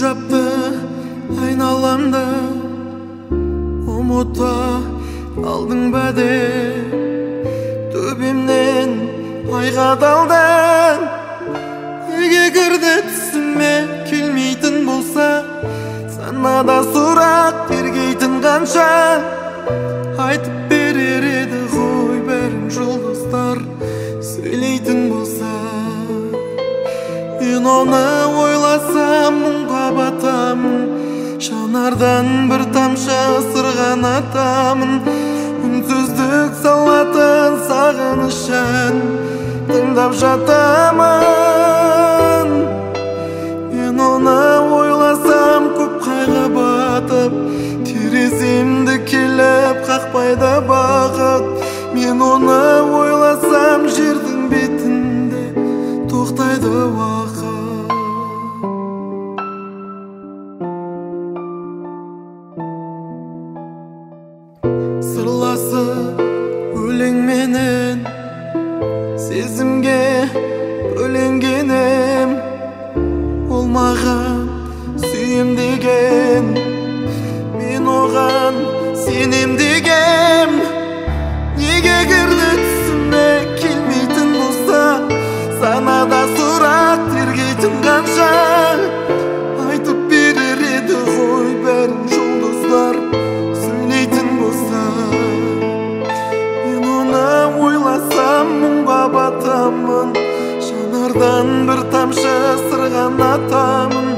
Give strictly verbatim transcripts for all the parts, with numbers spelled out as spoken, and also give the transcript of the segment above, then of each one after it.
Tutuncaktı aynalamda, umuta aldın beni. Tübimden ayğa daldan, ege kirdi tüsüme kelmeytin bolsa, sanada sorak tergeytin kança. Aytıp berer edi koy bärin joldaşlar, söyleytin bolsa. Men onu oylasam munga batamın, şanardan bir tamşa sırganatamın. Ünsüzdük salatan sağınışan tındap jatamın. Men onu oylasam köp kaygı batıp, teresemdi kelip kakpayda bakıp. Men onu oylasam jerdiň betinde toktaydı wagt. Sırlasıp öleň menen, sezimge ölengenem. Ol mağa süýem degen, men oğan senem degem. Nege kirdi tüsüme kelmeytin bolsa, sanada sorak tergeytin kança. Aytıp berer edi goý bärin joldaşlar, söyleytin bolsa. Men onu oylasam munga batamın, şanardan bir tamşa sırganatamın.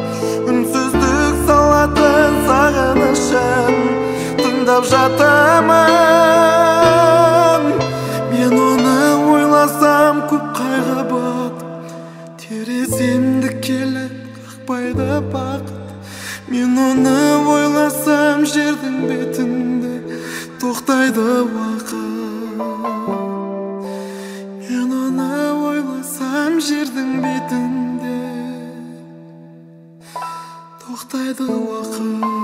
Ünsüzdük salatan sağınışan tındap jatamın. Men onu oylasam köp kaygı batıp, teresemdi kelip kakpayda bakıp. Men onu oylasam jerdiň betinde toktaydı wagt. Men onu oylasam jerdiň betinde toktaydı wagt.